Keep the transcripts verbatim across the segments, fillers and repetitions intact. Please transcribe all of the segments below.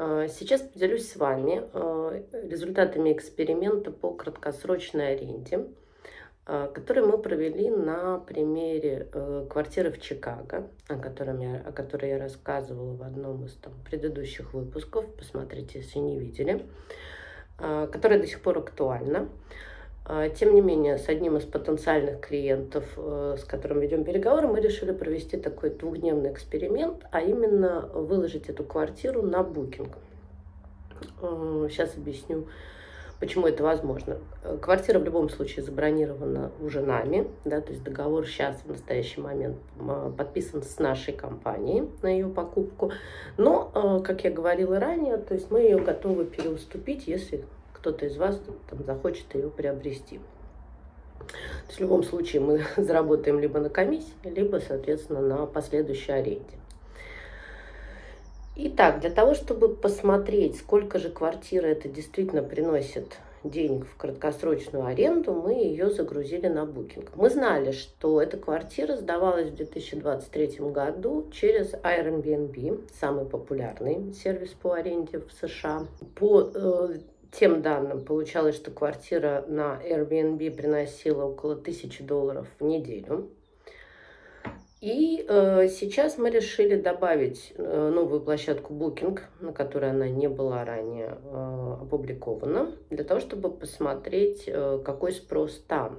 Сейчас поделюсь с вами результатами эксперимента по краткосрочной аренде, который мы провели на примере квартиры в Чикаго, о которой я, о которой я рассказывала в одном из там предыдущих выпусков, посмотрите, если не видели, которая до сих пор актуальна. Тем не менее, с одним из потенциальных клиентов, с которым ведем переговоры, мы решили провести такой двухдневный эксперимент, а именно выложить эту квартиру на букинг. Сейчас объясню, почему это возможно. Квартира в любом случае забронирована уже нами, да, то есть договор сейчас, в настоящий момент, подписан с нашей компанией на ее покупку. Но, как я говорила ранее, то есть мы ее готовы переуступить, если кто-то из вас там захочет ее приобрести. То есть в любом случае мы заработаем либо на комиссии, либо, соответственно, на последующей аренде. Итак, для того, чтобы посмотреть, сколько же квартира это действительно приносит денег в краткосрочную аренду, мы ее загрузили на букинг. Мы знали, что эта квартира сдавалась в две тысячи двадцать третьем году через Airbnb, самый популярный сервис по аренде в США. По э, тем данным получалось, что квартира на Airbnb приносила около тысячи долларов в неделю. И э, сейчас мы решили добавить э, новую площадку букинг, на которой она не была ранее э, опубликована, для того, чтобы посмотреть, э, какой спрос там.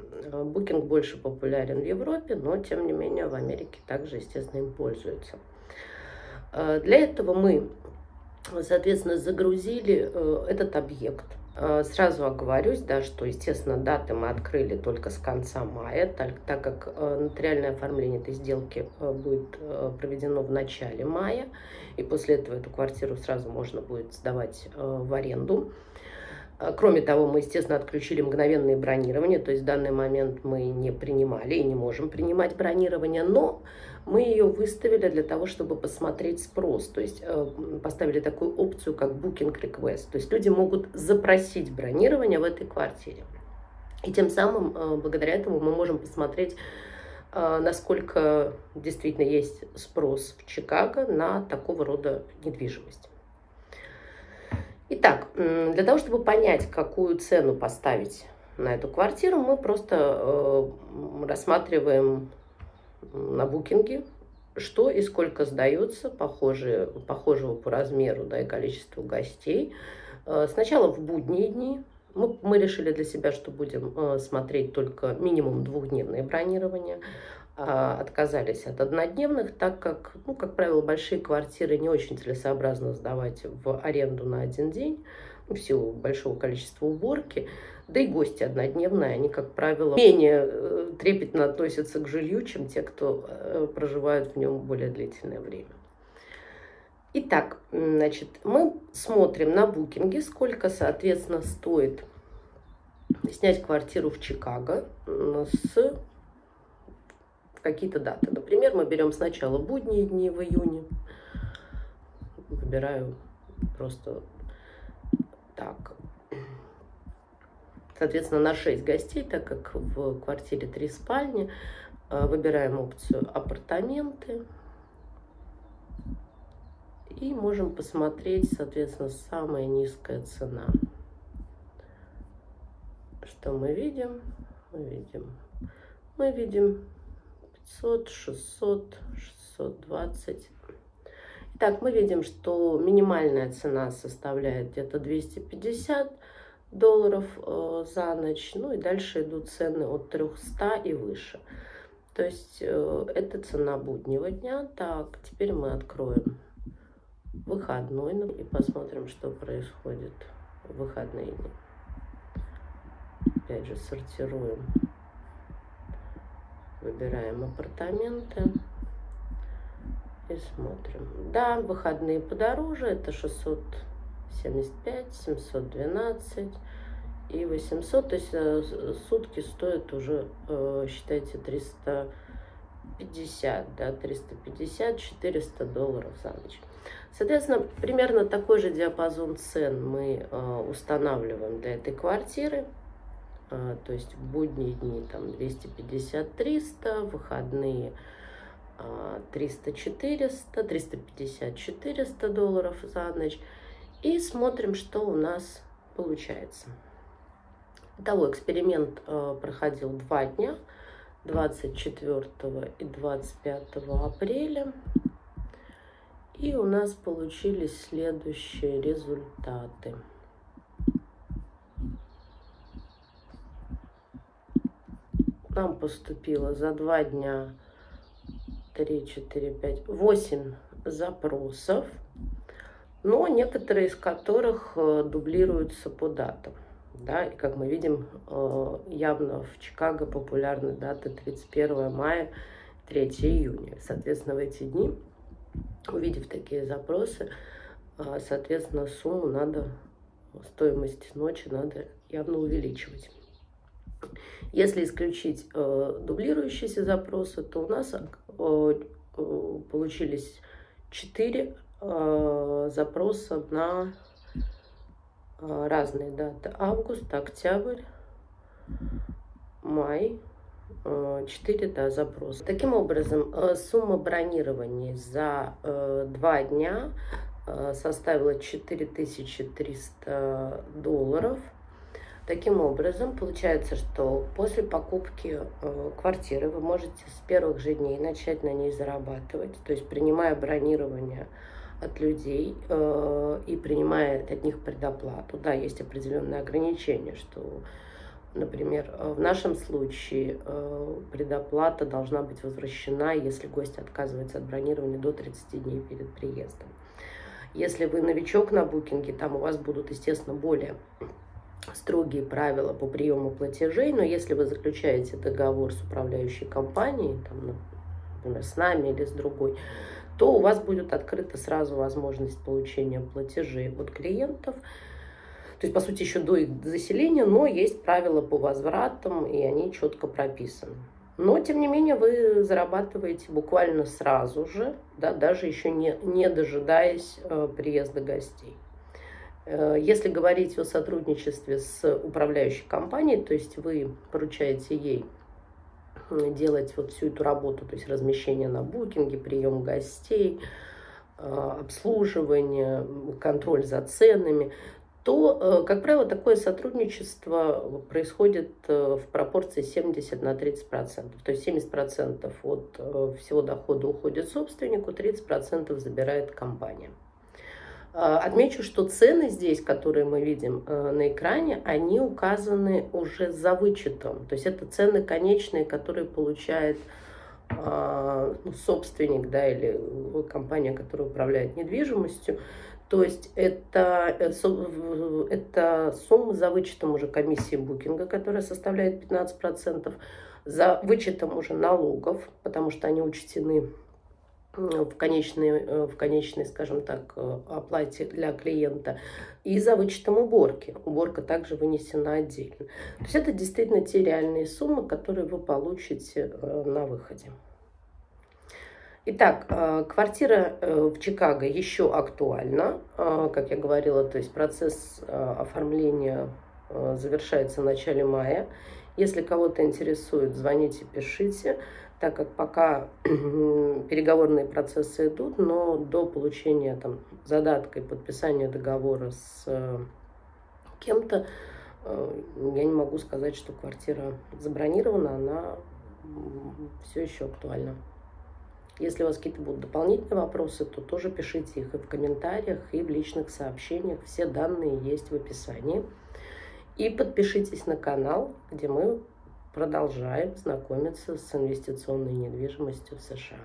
Букинг больше популярен в Европе, но, тем не менее, в Америке также, естественно, им пользуются. Э, для этого мы, соответственно, загрузили э, этот объект. Сразу оговорюсь, да, что, естественно, даты мы открыли только с конца мая, так, так как нотариальное оформление этой сделки будет проведено в начале мая, и после этого эту квартиру сразу можно будет сдавать в аренду. Кроме того, мы, естественно, отключили мгновенные бронирования, то есть в данный момент мы не принимали и не можем принимать бронирование, но мы ее выставили для того, чтобы посмотреть спрос, то есть поставили такую опцию, как booking request, то есть люди могут запросить бронирование в этой квартире. И тем самым, благодаря этому, мы можем посмотреть, насколько действительно есть спрос в Чикаго на такого рода недвижимость. Итак, для того, чтобы понять, какую цену поставить на эту квартиру, мы просто э, рассматриваем на букинге, что и сколько сдается похожие, похожего по размеру, да, и количеству гостей. Э, сначала в будние дни мы, мы решили для себя, что будем э, смотреть только минимум двухдневные бронирования. Отказались от однодневных, так как, ну, как правило, большие квартиры не очень целесообразно сдавать в аренду на один день, ну, в силу большого количества уборки, да и гости однодневные, они, как правило, менее трепетно относятся к жилью, чем те, кто проживают в нем более длительное время. Итак, значит, мы смотрим на букинге, сколько, соответственно, стоит снять квартиру в Чикаго с какие-то даты. Например, мы берем сначала будние дни в июне. Выбираю просто так. Соответственно, на шесть гостей, так как в квартире три спальни, выбираем опцию апартаменты. И можем посмотреть, соответственно, самая низкая цена. Что мы видим? Мы видим. Мы видим пятьсот, шестьсот, шестьсот двадцать. Итак, мы видим, что минимальная цена составляет где-то двести пятьдесят долларов э, за ночь. Ну и дальше идут цены от трёхсот и выше. То есть э, это цена буднего дня. Так, теперь мы откроем выходной и посмотрим, что происходит в выходные дни. Опять же, сортируем. Выбираем апартаменты и смотрим. Да, выходные подороже. Это шестьсот семьдесят пять, семьсот двенадцать и восемьсот. То есть сутки стоят уже, считайте, триста пятьдесят, да, триста пятьдесят — четыреста долларов за ночь. Соответственно, примерно такой же диапазон цен мы устанавливаем для этой квартиры. То есть в будние дни там двести пятьдесят — триста, выходные триста — четыреста, триста пятьдесят — четыреста долларов за ночь. и смотрим, что у нас получается. Итого эксперимент э, проходил два дня, двадцать четвёртого и двадцать пятого апреля. И у нас получились следующие результаты. Нам поступило за два дня три, четыре, пять, восемь запросов, но некоторые из которых дублируются по датам. Да, и как мы видим, явно в Чикаго популярны даты тридцать первое мая, третье июня. Соответственно, в эти дни, увидев такие запросы, соответственно, сумму надо, стоимость ночи надо явно увеличивать. Если исключить дублирующиеся запросы, то у нас получились четыре запроса на разные даты: август, октябрь, май, четыре да, запроса. Таким образом, сумма бронирований за два дня составила четыре тысячи триста долларов. Таким образом, получается, что после покупки квартиры вы можете с первых же дней начать на ней зарабатывать, то есть принимая бронирование от людей э, и принимая от них предоплату. Да, есть определенные ограничения, что, например, в нашем случае э, предоплата должна быть возвращена, если гость отказывается от бронирования до тридцати дней перед приездом. Если вы новичок на букинге, там у вас будут, естественно, более строгие правила по приему платежей, но если вы заключаете договор с управляющей компанией, там, например, с нами или с другой, то у вас будет открыта сразу возможность получения платежей от клиентов. То есть, по сути, еще до их заселения, но есть правила по возвратам, и они четко прописаны. Но, тем не менее, вы зарабатываете буквально сразу же, да, даже еще не, не дожидаясь э, приезда гостей. Э, если говорить о сотрудничестве с управляющей компанией, то есть вы поручаете ей делать вот всю эту работу, то есть размещение на букинге, прием гостей, обслуживание, контроль за ценами, то, как правило, такое сотрудничество происходит в пропорции семьдесят на тридцать процентов. То есть семьдесят процентов от всего дохода уходит собственнику, тридцать процентов забирает компания. Отмечу, что цены здесь, которые мы видим на экране, они указаны уже за вычетом. То есть это цены конечные, которые получает ну, собственник, да, или компания, которая управляет недвижимостью. То есть это, это сумма за вычетом уже комиссии букинга, которая составляет пятнадцать процентов, за вычетом уже налогов, потому что они учтены в конечной, в конечной, скажем так, оплате для клиента, и за вычетом уборки. Уборка также вынесена отдельно. То есть это действительно те реальные суммы, которые вы получите на выходе. Итак, квартира в Чикаго еще актуальна. Как я говорила, то есть процесс оформления завершается в начале мая. Если кого-то интересует, звоните, пишите, так как пока переговорные процессы идут, но до получения там задатка и подписания договора с э, кем-то э, я не могу сказать, что квартира забронирована, она все еще актуальна. Если у вас какие-то будут дополнительные вопросы, то тоже пишите их и в комментариях, и в личных сообщениях. Все данные есть в описании. И подпишитесь на канал, где мы продолжаем знакомиться с инвестиционной недвижимостью в США.